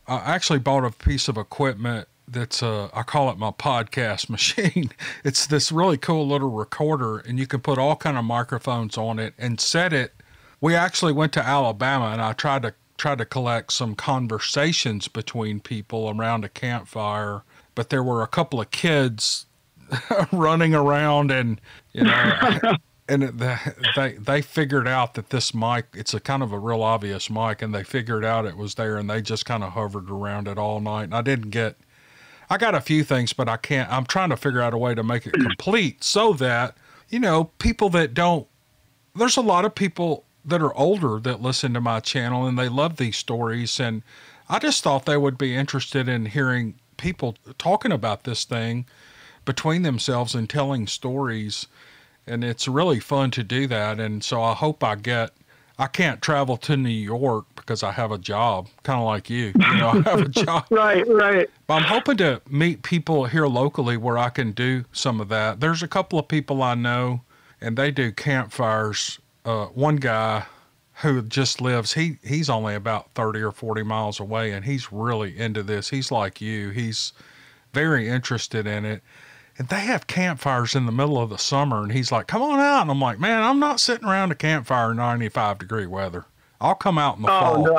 actually bought a piece of equipment that's I call it my podcast machine. It's this really cool little recorder, and you can put all kind of microphones on it and set it. We actually went to Alabama, and I tried to collect some conversations between people around a campfire, but there were a couple of kids running around, and and they figured out that this mic, it's a kind of a real obvious mic, and they figured out it was there, and they just kind of hovered around it all night. And I got a few things, but I'm trying to figure out a way to make it complete so that, people that don't, there's a lot of people that are older that listen to my channel and they love these stories. And I just thought they would be interested in hearing people talking about this thing between themselves and telling stories. And it's really fun to do that. And so I hope I can't travel to New York because I have a job, kind of like you, I have a job. Right. But I'm hoping to meet people here locally where I can do some of that. There's a couple of people I know and they do campfires. One guy who just lives, he's only about 30 or 40 miles away, and he's really into this. He's like you, he's very interested in it. And they have campfires in the middle of the summer, and he's like, come on out. And I'm like, man, I'm not sitting around a campfire in 95-degree weather. I'll come out in the fall. No,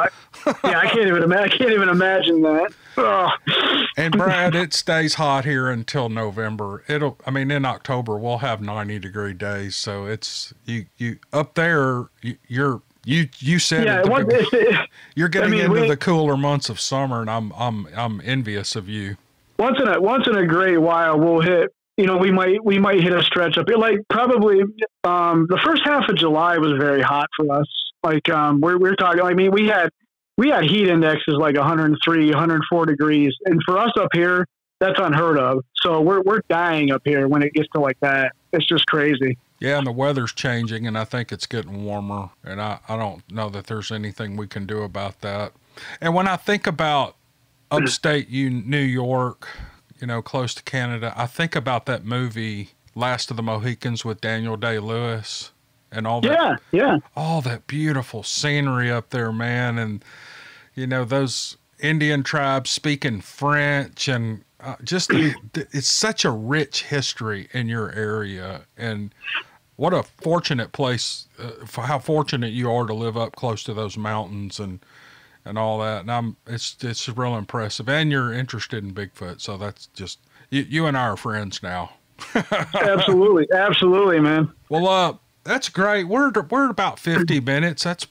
I can't even imagine. I can't even imagine that. Oh. And Brad, it stays hot here until November. In October we'll have 90-degree days. So it's you up there. You said yeah, it, you're getting into the cooler months of summer, and I'm envious of you. Once in a great while, we'll hit. We might hit a stretch up. Probably the first half of July was very hot for us. We're talking, we had heat indexes like 103, 104 degrees. And for us up here, that's unheard of. So we're dying up here when it gets to like that. It's just crazy. Yeah. And the weather's changing, and I think it's getting warmer, and I don't know that there's anything we can do about that. And when I think about upstate New York, close to Canada, I think about that movie, Last of the Mohicans, with Daniel Day-Lewis. And all that, all that beautiful scenery up there, man. And, those Indian tribes speaking French, and just, it's such a rich history in your area. And what a fortunate place, how fortunate you are to live up close to those mountains and all that. And it's real impressive. And you're interested in Bigfoot. So that's just, you and I are friends now. Absolutely. Absolutely, man. Well, that's great. We're about 50 minutes. That's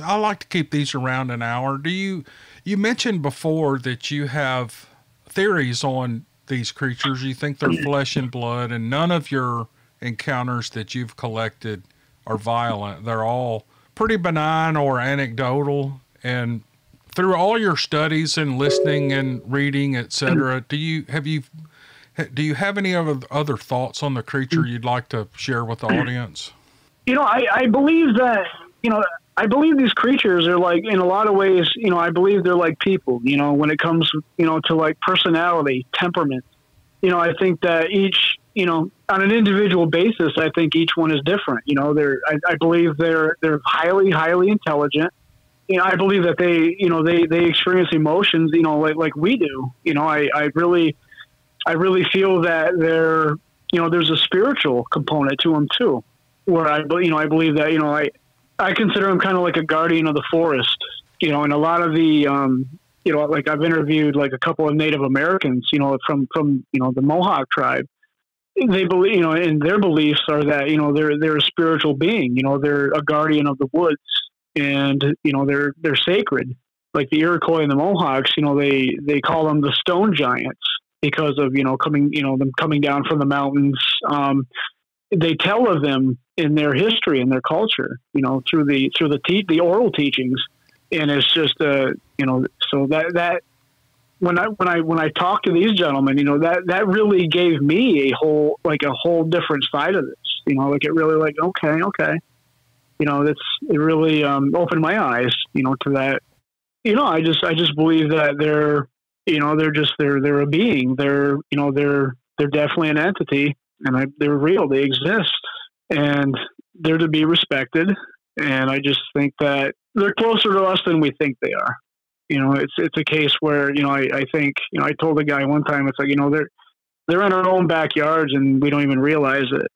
I like to keep these around an hour. You mentioned before that you have theories on these creatures. You think they're flesh and blood, and none of your encounters that you've collected are violent. They're all pretty benign or anecdotal. And through all your studies and listening and reading, etc., do you have any other thoughts on the creature you'd like to share with the audience? I believe that, I believe these creatures are like, in a lot of ways, you know, I believe they're like people, you know, when it comes, you know, to like personality, temperament. You know, I think that each, you know, on an individual basis, I think each one is different. You know, I believe they're highly, highly intelligent. You know, I believe that they, you know, they experience emotions, you know, like we do. You know, I really feel that they're, you know, there's a spiritual component to them too, where I believe that, you know, I consider him kind of like a guardian of the forest, you know, and a lot of the, you know, like I've interviewed like a couple of Native Americans, you know, from, you know, the Mohawk tribe, they believe, you know, and their beliefs are that, you know, they're a spiritual being, you know, they're a guardian of the woods and, you know, they're sacred. Like the Iroquois and the Mohawks, you know, they call them the stone giants because of, you know, them coming down from the mountains. They tell of them in their history and their culture, you know, through the oral teachings. And it's just, you know, so that when I talk to these gentlemen, you know, that really gave me a whole different side of this, you know, like it really like, okay. You know, it really, opened my eyes, you know, to that, you know, I just believe that they're, you know, they're a being, you know, they're definitely an entity. And they're real, they exist, and they're to be respected. And I just think that they're closer to us than we think they are. You know, it's a case where, you know, I think, you know, I told a guy one time, it's like, you know, they're in our own backyards and we don't even realize it.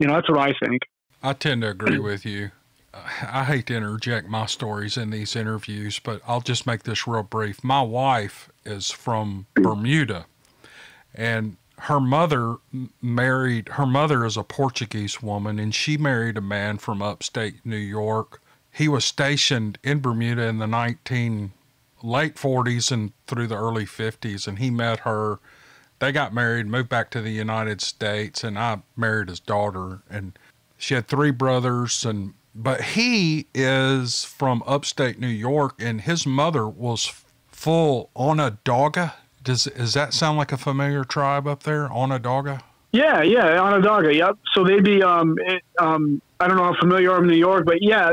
You know, that's what I think. I tend to agree with you. I hate to interject my stories in these interviews, but I'll just make this real brief. My wife is from Bermuda, and her mother is a Portuguese woman, and she married a man from upstate New York. He was stationed in Bermuda in the late 40s and through the early 50s, and he met her. They got married, moved back to the United States, and I married his daughter, and she had three brothers. But he is from upstate New York, and his mother was full Onondaga. Does that sound like a familiar tribe up there, Onondaga? Yeah, Onondaga, yep. So they'd be, I don't know how familiar I'm in New York, but yeah,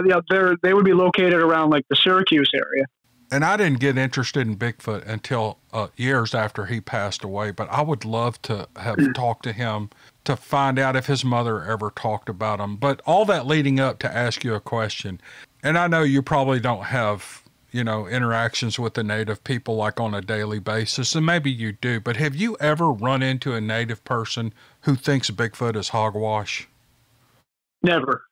they would be located around like the Syracuse area. And I didn't get interested in Bigfoot until years after he passed away, but I would love to have talked to him to find out if his mother ever talked about him. But all that leading up to ask you a question, and I know you probably don't have, you know, interactions with the native people like on a daily basis, and maybe you do, but have you ever run into a native person who thinks Bigfoot is hogwash? Never.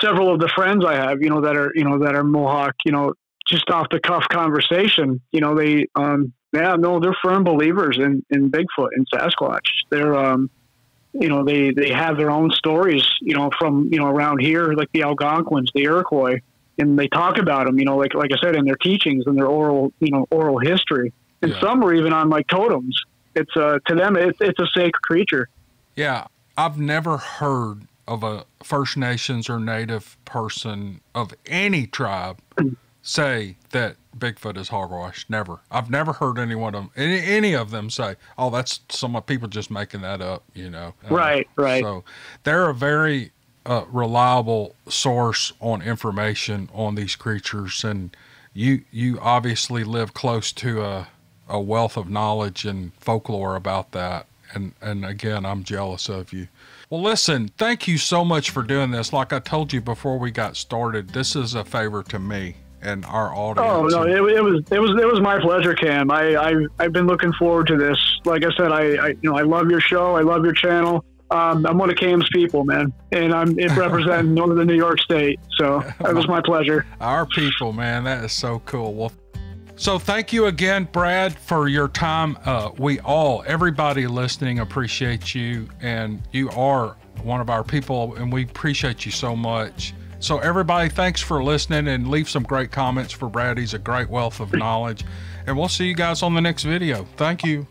Several of the friends I have, you know, that are Mohawk, you know, just off the cuff conversation, you know, they, they're firm believers in Bigfoot and Sasquatch. They're, you know, they have their own stories, you know, from, you know, around here, like the Algonquins, the Iroquois, and they talk about them, you know, like I said, in their teachings and their oral, you know, oral history. And some are even on like totems. It's to them, it's a sacred creature. Yeah. I've never heard of a First Nations or Native person of any tribe say that Bigfoot is hogwash. Never. I've never heard any of them say, oh, that's some people just making that up, you know? Right. So they're a very reliable source on information on these creatures, and you obviously live close to a wealth of knowledge and folklore about that, and again, I'm jealous of you. Well, listen, thank you so much for doing this. Like I told you before we got started, this is a favor to me and our audience. Oh no, it was my pleasure, Cam. I've been looking forward to this. Like I said, I you know, I love your show, I love your channel. I'm one of Cam's people, man, and I'm representing Northern New York State, so it was my pleasure. Our people, man, that is so cool. Well, so thank you again, Brad, for your time. Everybody listening, appreciate you, and you are one of our people, and we appreciate you so much. So everybody, thanks for listening, and leave some great comments for Brad. He's a great wealth of knowledge, and we'll see you guys on the next video. Thank you.